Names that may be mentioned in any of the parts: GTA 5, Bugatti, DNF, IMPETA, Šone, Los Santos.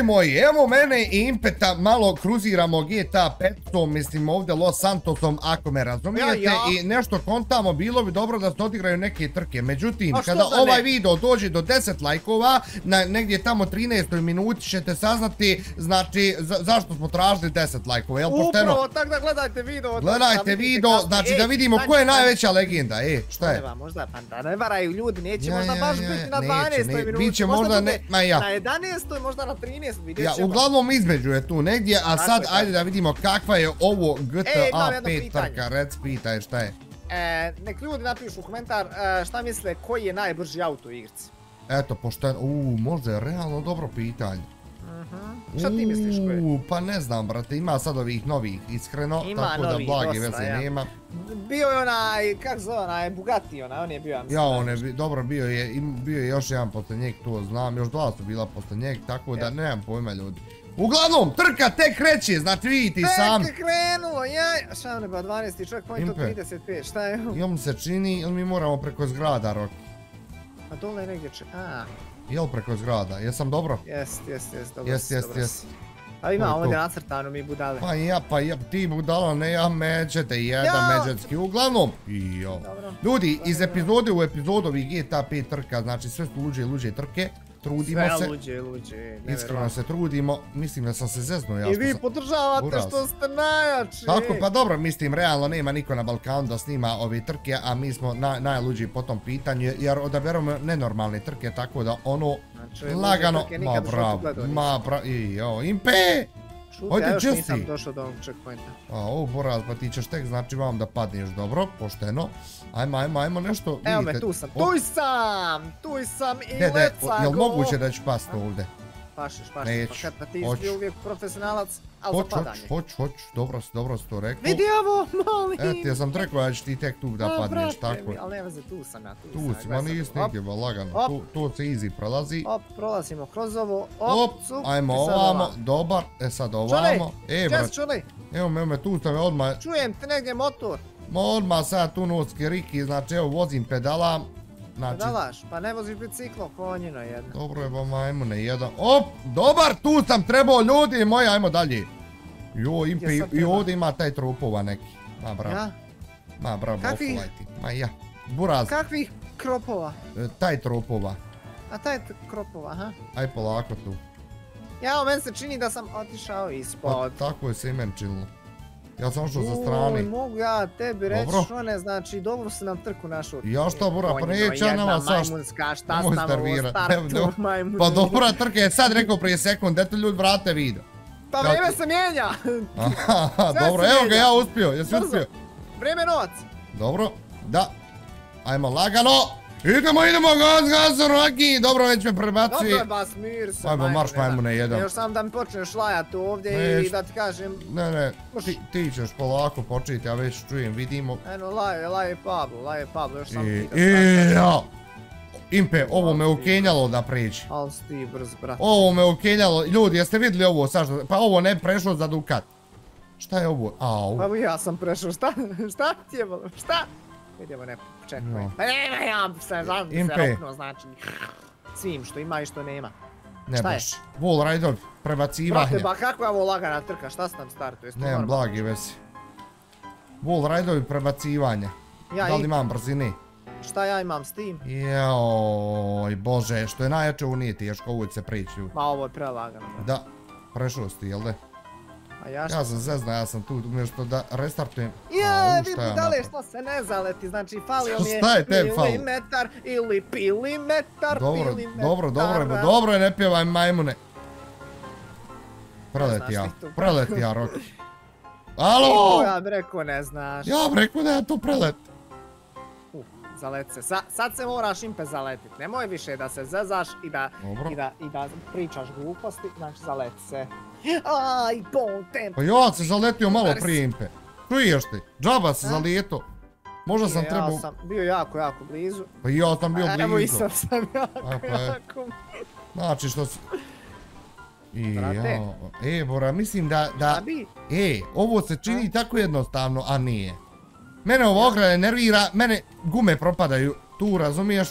Ljudi moji, evo mene i Impeta malo kruziramo GTA 5, mislim ovdje Los Santosom, ako me razumijete, i nešto kontamo, bilo bi dobro da se odigraju neke trke. Međutim, kada ovaj video dođe do 10 lajkova, negdje tamo 13. minuti ćete saznati, znači, zašto smo tražili 10 lajkova, jel pošteno? Upravo, tako da gledajte video. Gledajte video, znači da vidimo ko je najveća legenda, šta je? Možda, pa ne varaju ljudi, neće možda baš biti na 12. minuti, možda bude na 11. možda na 13. vidjet ćemo. Uglavnom između je tu negdje, a sad ajde da vidimo kakva je ovo GTA 5 trka, rec pitaj šta je. Nek ljudi napišu u komentar šta misle koji je najbrži auto u igrici. Eto, pošto, možda je realno dobro pitanje. Šta ti misliš ko je? Pa ne znam, brate, ima sad ovih novih, iskreno, tako da blage veze nema. Bio je onaj, kak zove, onaj Bugatti, on je bio, ja mislim. Ja, on je, dobro, bio je još jedan posle njeg, to znam, još dva su bila posle njeg, tako da nemam pojma ljudi. Uglavnom, trka tek kreće, znači vidite i sami. Tek krenulo, jaj, Šone, ba 12. čovjek, pojim to 35, šta je ovo? I on se čini, mi moramo preko zgrada, Roki. A dole je negdje će, aaa. Jel preko zgrada, jesam dobro? Jest, dobro si, dobro si. A ima ovdje nacrtano mi budale. Pa ja, ti budala, ne ja međete, jedan međetski, uglavnom. Ljudi, iz epizode u epizodovih GTA 5 trka, znači sve su luđe i luđe trke. Trudimo se. Sve luđe, iskreno se trudimo, mislim da sam se zeznuo. I vi podržavate što ste najjači. Tako, pa dobro, mislim, realno nema niko na Balkanu da snima ove trke, a mi smo najluđi po tom pitanju, jer odaberamo nenormalne trke, tako da ono, lagano, ma bravo, Impe! Čuti, ja još nisam došao do ovog checkpointa. O, Boraz, pa ti ćeš tek, znači vam da padneš dobro, pošteno. Ajmo nešto, vidite. Evo me, tu sam i let's go. Jel moguće da ću pasti ovdje? Pašiš, pa kada ti si uvijek profesionalac, ali za padanje. Hoću, dobro si to rekao. Vidi ovo, molim! Eti, ja sam rekao da ćeš ti tek tu da padneš, tako je. Ali ne veze, tu sam. Tu si, ma nisi nigdje, ba lagano, tu se easy prelazi. Prolazimo kroz ovo, ajmo ovamo, dobar, sad ovamo. Čuj, evo me, tu sam me odmah. Čujem te negdje motor. Ma odmah sad tu notski riki, znači evo vozim pedala. Pedalaš, pa ne voziš biciklo, konjino jedno. Dobro je, pa ajmo ne jedan, dobar, tu sam trebao ljudi moji, ajmo dalje. Jo, Impe, i ovdje ima taj tropova neki, ma bravo, oflajti, ma ja, Buraz. Kakvih kropova? Taj tropova. A taj kropova, aha. Aj polako tu. Jao, meni se čini da sam otišao ispod. Pa tako je se i meni činilo. Ja sam ušao sa strane. Mogu ja tebi reći što ne, znači dobro se nam trku našao. Ja šta bura, pa neće ja nama sašta. Majmunska, šta sam ovo startu majmunina. Pa dobra trka je sad rekao prije sekund, eto ljudi vrate video. Pa vreme se mijenja. Dobro, evo ga ja uspio, jesi uspio? Vreme novac. Dobro, da. Ajmo lagano. Idemo, gaz, Roki, dobro, već me prebaci. Dobro, bas, mir se, majmune, jedan. Još sam da mi počneš lajati ovdje i da ti kažem... Ne, ti ćeš polako početi, ja već čujem, vidimo. Eno, laje Pablo, još sam ti da stavim. Impe, ovo me ukenjalo da pređi. Ali si ti brz, brat. Ovo me ukenjalo, ljudi, jeste vidjeli ovo, Saša? Pa ovo ne prešlo za Dukat. Šta je ovo? Au. Pa ja sam prešao, šta ti je bilo, šta? Idemo ne čekaj. Pa nema ja se roknuo znači svim što ima i što nema. Ne baš. Wall rider, prebacivanje. Brate, ba kakva je ovo lagana trka, šta se nam startuje? Nemam blagi vesi. Wall rider, prebacivanje. Da li imam brzini? Šta ja imam s tim? Joj bože, što je najjače unijeti, ješko uvijek se prići. Ma ovo je prelagano. Da, prešao si ti, jel de? Ja sam zezna, ja sam tu umješto da restartujem. Jee, vi budale što se ne zaleti, znači falio mi je milimetar ili pilimetar. Dobro je, ne pjevaj majmune. Preleti ja, Roki. Alo! Ja bi rekao ne znaš. Ja bi rekao da ja tu preleti. Zaleti se, sad se moraš Impe zaletit, nemoj više da se zezaš i da pričaš gluposti, znači zaleti se. Aj, bol tempo. Pa ja se zaletio malo prije Impe, čuješ ti, džaba se zalijeto. Možda sam trebao... Ja sam bio jako blizu. Pa ja sam bio blizu. Evo i sam jako. Znači što si... Bora, mislim da... Ovo se čini tako jednostavno, a nije. Mene ovo ograda nervira, mene gume propadaju, tu razumiješ?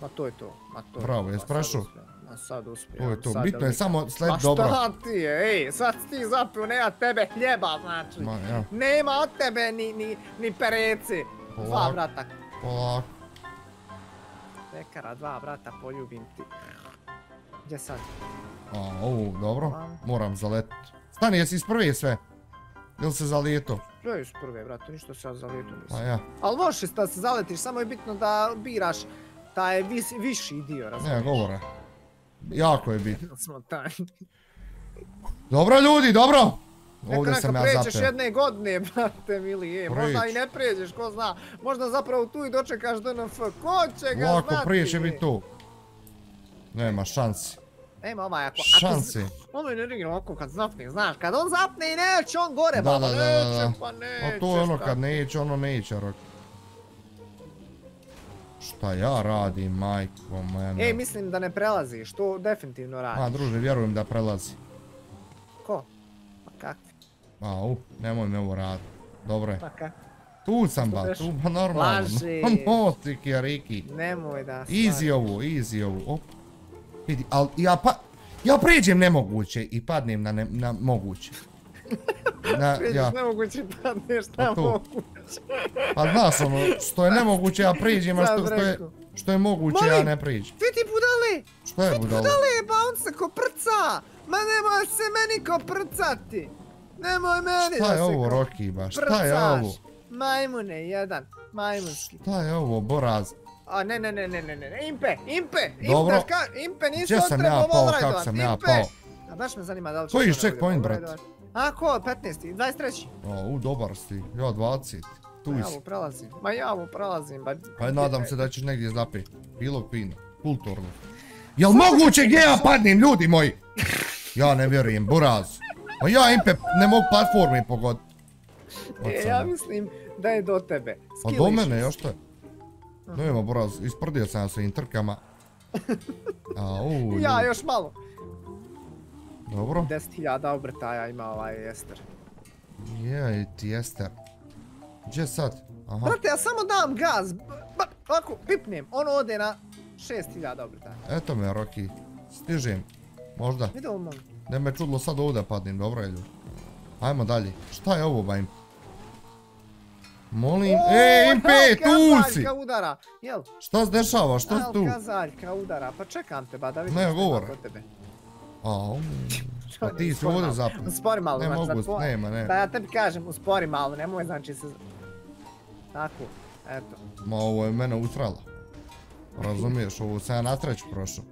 Ma to je to. Bravo, jes prešao? sad uspio. To je to, bitno je samo sled dobro. Ma šta ti je, ej, sad ti zapravo nema tebe hljeba, znači. Nema od tebe ni pereci. Dva vrata. Polako. Pekara, dva vrata, poljubim ti. Gdje sad? Ovo, dobro, moram zaletiti. Stani, jesi iz prve sve? Jel se zalijeto? Sve iz prve, vrata, ništa se zalijeto mislim. Ali možeš da se zaletiš, samo je bitno da biraš taj viši dio, razumiješ? Ne, govore. Jako je bitno. Dobro ljudi, dobro! Ovdje sam ja zapeo. Nekako pređeš jedne godine, brate mili, možda i ne pređeš, ko zna. Možda zapravo tu i dočekaš DNF, ko će ga znati? Lako, prije će biti tu. Nema šansi. Nema ovaj ako... Šansi. Ono je nerigno ovako kad zapne, znaš, kad on zapne i neće, on gore, ba, neće, pa neće. A to je ono kad neće, ono neće, rok. Šta ja radim, majko mene? Ej, mislim da ne prelaziš, to definitivno radim. A, druže, vjerujem da prelazi. Ko? Pa kakvi? Au, nemoj me ovo raditi. Dobro je. Pa kakvi? Tu sam ba, tu ba normalno. Laži. Moti, kjeriki. Nemoj da... Easy ovo, easy ovo, op. Vidi, ali ja pređem nemoguće i padnem na moguće. Pređeš nemoguće i padneš na moguće. Pa znaš ono, što je nemoguće ja pređem, a što je moguće ja ne pređem. Vidi budale! Što je budale? Budale je bounce ko prca! Ma nemoj se meni ko prcati! Nemoj meni da se ko prcaš! Šta je ovo Roki baš? Šta je ovo? Majmune jedan, majmunski. Šta je ovo Boraz? A ne, Impe, nisi odtrebo ovo odradovat, Impe! A baš me zanima da li ćeš... Koji iš checkpoint, brat? A ko, 15, 23. O, dobar si, ja 20. Tu si. Ja ovo prelazim, ba... Pa nadam se da ćeš negdje zapet. Bilo pino, kulturno. Jel moguće gdje ja padnem, ljudi moji? Ja ne vjerujem, Buraz. Ma ja, Impe, ne mogu platformi pogoditi. Ja mislim da je do tebe. Pa do mene, još to je. Nema Boraz, isprdio sam ja svojim trkama. Ja, još malo. Dobro. 10.000 obrtaja ima ovaj Ester. Jej ti Ester. Gdje sad? Brate, ja samo dam gaz. Ovako, pipnem. Ono ode na 6.000 obrtaja. Eto me, Roki. Stižem. Možda. Ne me čudilo sad ovdje padnem, dobro je ljudi. Ajmo dalje. Šta je ovo, bajim? Molim, ej Impe, tu si! Šta se dešava, šta si tu? Alkazaljka udara, pa čekam te ba da vidim što je kod tebe. Au, pa ti si ovdje zapravo. Uspori malo, nema. Da ja tebi kažem, uspori malo, nemoj znači se... Tako, eto. Ma ovo je mene utrala. Razumiješ, ovo sam ja na treću prošao.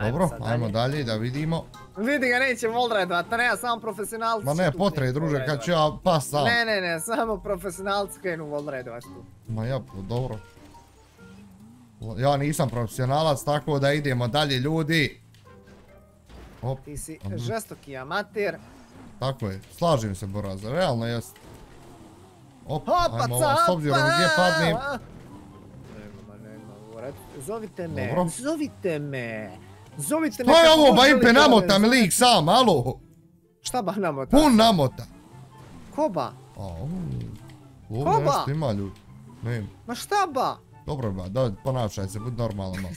Dobro, ajmo dalje da vidimo. Vidi ga, nećem oldredovat, ne, samo profesionalci. Ma ne, potraj druže, kad ću ja pas sam. Ne, samo profesionalci krenu oldredovat tu. Ma ja, dobro. Ja nisam profesionalac, tako da idemo dalje, ljudi. Ti si žestoki amater. Tako je, slažim se, Boraz, realno jest. Opa, s obzirom gdje padnem. Zovite me. Šta je ovo, ba Impe, namota mi lik sam, alo? Šta ba namota? Pun namota. Ko ba? Ovo nešto ima ljudi. Ma šta ba? Dobro ba, daj ponašaj se, budi normalno.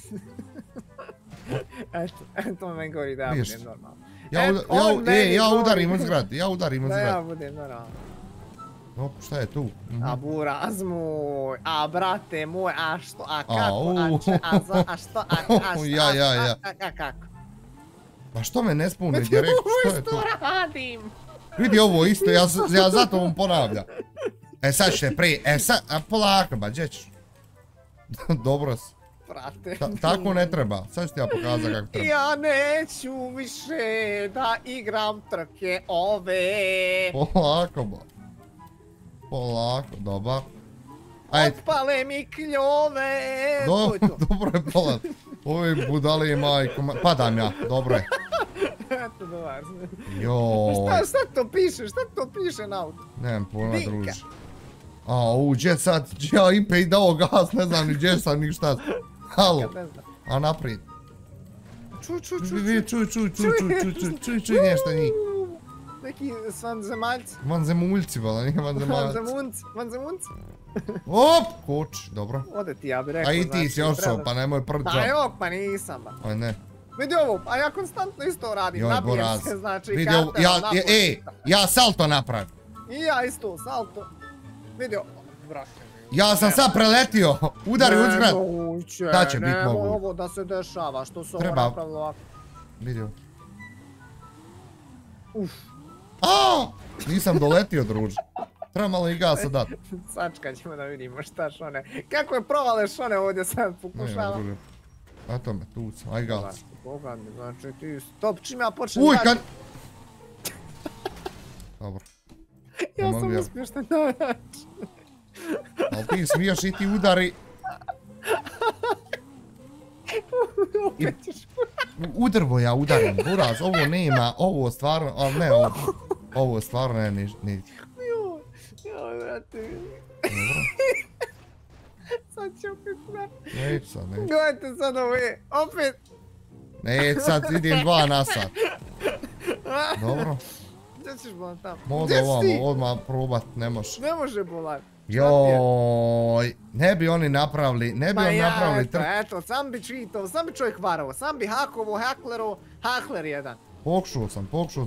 Eto me gori da ja budem normalno. Ja udarim od zgrade. Da ja budem normalno. Šta je tu? A Buraz moj, a brate moj, a što, a kako, a što, a kako. Pa što me ne spune gdje rekao, što je to? Vidi ovo isto, ja zato vam ponavljam. E sad ćete prije, a polako ba, gdje ćeš? Dobro si. Tako ne treba, sad ću ti ja pokazati kako treba. Ja neću više da igram trke ove. Polako ba. Polako, dobar. Otpale mi kljove. Dobro je polan. Ovi budali i majko. Padam ja, dobro je. Eto dobar. Joj. Šta to piše na auto? Nemam pojma druži. Au, gdje sad? Ja Impe i dao gaz, ne znam ni gdje sam ni šta. Halo. A naprijed. Čuj nešto njih. Neki vanzemaljci. Vanzemuljci, bala, nije vanzemaljac. Vanzemunci. Op, koč, dobro. Ode ti, ja bi rekao. A i ti si još so, pa nemoj prđa. Pa jok, pa nisam, ba. Oj, ne. Vidi ovo, a ja konstantno isto radim, nabijem se, znači, kartera napočita. Ej, ja salto napravim. I ja isto, salto. Vidi ovo, vraćaj. Ja sam sad preletio, udari uzgrad. Nemoguće, nemo ovo da se dešava, što se ovo napravilo ovako. Vidi ovo. Uff. Aaaa! Nisam doletio, druže. Treba malo i gasa dati. Sačka ćemo da vidimo šta Šone. Kako je provale Šone ovdje sad pokušava. Ato me, tu sam, aj gasa. Boga mi, znači ti stop, čim ja počnem dati. Uj, kad... Dobro. Ja sam uspješten na način. Ali ti smiješ i ti udari. Opet ćeš udari. Udrvo ja udarim, buraz, ovo nema, ovo stvarno, ali ne ovo. Ovo stvarno je nič. Joj, vrati. Sad će opet vrati. Neću sad, neću. Gledajte sad ovo je, opet. Neću sad, idem dva na sad. Dobro. Gdje ćeš bolan tamo? Možda ovamo, odmah probat, ne može. Ne može bolan. Joj, ne bi oni napravili, ne bi oni napravili trk. Pa eto, sam bi čitao, sam bi čovjek varao, sam bi hakovo, haklero, hakler jedan. Pokušao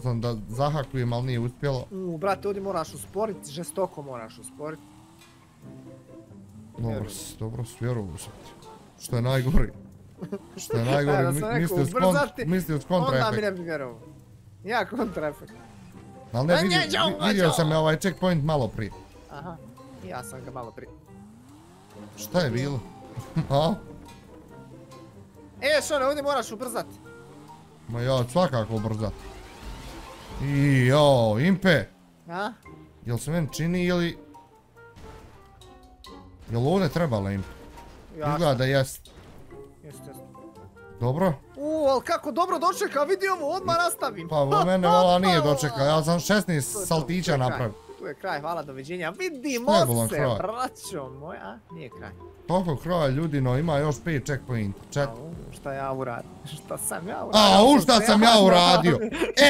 sam da zahakujem, ali nije uspjelo. Brate, ovdje moraš usporiti, žestoko moraš usporiti. Dobro si, vjerovo sam ti. Što je najgori. Što je najgori, mislio s kontra efekt. Onda mi ne bi vjerovo. Ja kontra efekt. Ali ne, vidio sam me ovaj checkpoint malo prije. Aha, ja sam ga malo prije. Šta je bilo? A? E, Šone, ovdje moraš ubrzati. Ma ja ću svakako ubrzati. Ijo, Impe! A? Jel se meni čini ili... Jel ovdje trebala Impe? Izgleda da jest. Jest. Dobro? Ali kako dobro dočeka, vidi ovo, odmah nastavim. Pa u mene vola nije dočeka, ja sam 16 saltića napravim. Tu je kraj, hvala, doviđenja. Vidimo se, braćo moja. Nije kraj. Toliko kraja, ljudino, ima još 5 checkpointa. Šta ja uradim? Šta sam ja uradio? A, šta sam ja uradio?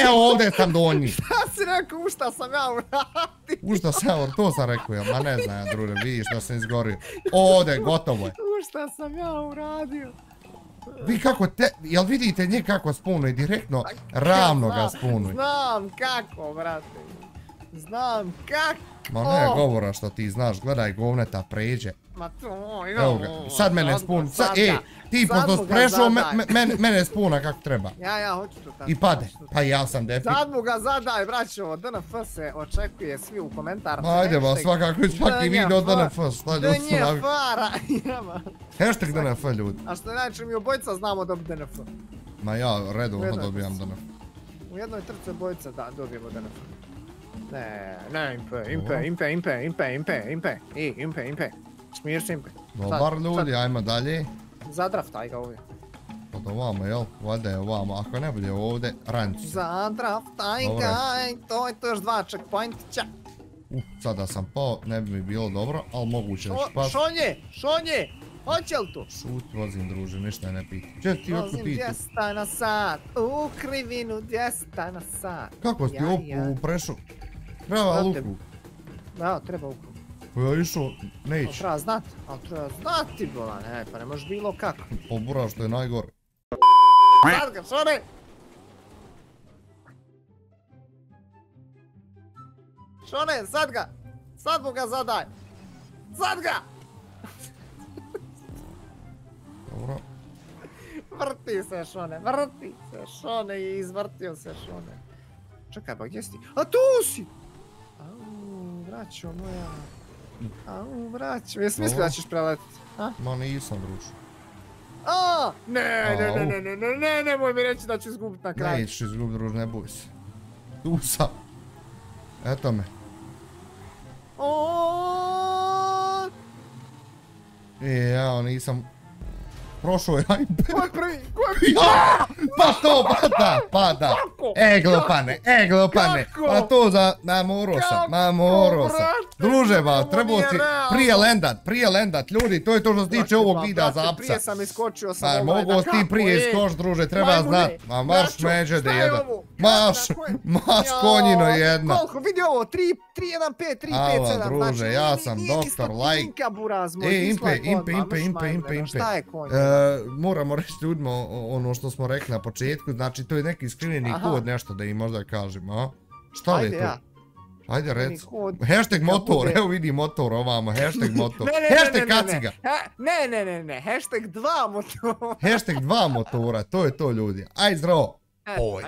Evo, ovdje sam donji. Šta si rekao, šta sam ja uradio? Šta sam ja uradio, to sam rekao ja. Ma ne znam ja, druže, vidiš da sam izgorio. Ovdje, gotovo je. Šta sam ja uradio? Vi kako te, jel vidite nje kako spunuje? Direktno, ravno ga spunuje. Znam kako, brate. Znam kako. Ma ne govora što ti znaš, gledaj govneta pređe. Ma to, evo ga, sad mene spun, ej, ti pošto sprešao mene spuna kako treba. Ja hoću to tako. I pade, pa ja sam defi. Sad mu ga zadaj, braćo, DNF se očekuje svi u komentarima. Ajde ba, svakako i svaki video DNF, šta ljudi su navi. Hashtag DNF ljudi. A što najče mi obojica znamo dobi DNF. Ma ja redovno dobijam DNF. U jednoj trce bojica da dobijemo DNF. Ne, Impe. Smiješ se Impe. Dobar ljudi, ajmo dalje. Zadraftaj ga ovdje. Od ovamo, jel? Valjda je ovamo, ako ne bude ovdje, ranj se. Zadraftaj ga, to je to još 2 checkpointića. Sada sam pao, ne bi mi bilo dobro, ali moguće da ću pati. Šonje, hoće li to? Šuti, vozim druže, ništa ne piti. Če ti otko piti? Vozim 200 na sat, u krivinu 200 na sat. Kako si opu prešao? Treba luku. Da, treba luku. Pa ja išao, neće. Treba znati, bolan, ne, pa ne možeš bilo kako. Obura što je najgore. Sad ga, Šone! Šone, sad ga! Sad mu ga zadaj! Sad ga! Dobro. Vrti se, Šone, i izvrtio se, Šone. Čekaj, ba, gdje si ti? A tu si! Vraćo moja... Vraćo... Jesi mislio da ćeš preletiti? Ma nisam, druže. Ne, nemoj mi reći da ću izgubiti na kraju. Nećeš izgubiti, druže, ne boj se. Tu sam. Eto me. Ja nisam... Prošao je, ajde. Ko je prvi? Pa to, pada! Egle pane, pa to za, namoro sam. Druževa, trebao si prije lendat, ljudi, to je to što se tiče ovog videa zapsa. Prije sam iskočio sam ovaj, da kako je. Mogu ti prije iskoš, druže, treba znat. Ma marš međede jedan, marš konjino jedna. Koliko, vidi ovo, 3, 1, 5, 3, 5, 7. Ava, druže, ja sam doktor, like. E, impe. Šta je konj? Moramo reći ljudima ono što smo rekli na početku, znači to je neki skriveni kod, nešto da im možda kažem, a? Šta je to? Ajde rec, hashtag motor, evo vidi motor ovamo, hashtag motor, hashtag kaciga. Ne, hashtag 2 motora. Hashtag 2 motora, to je to ljudi, aj zdravo. Ovo je.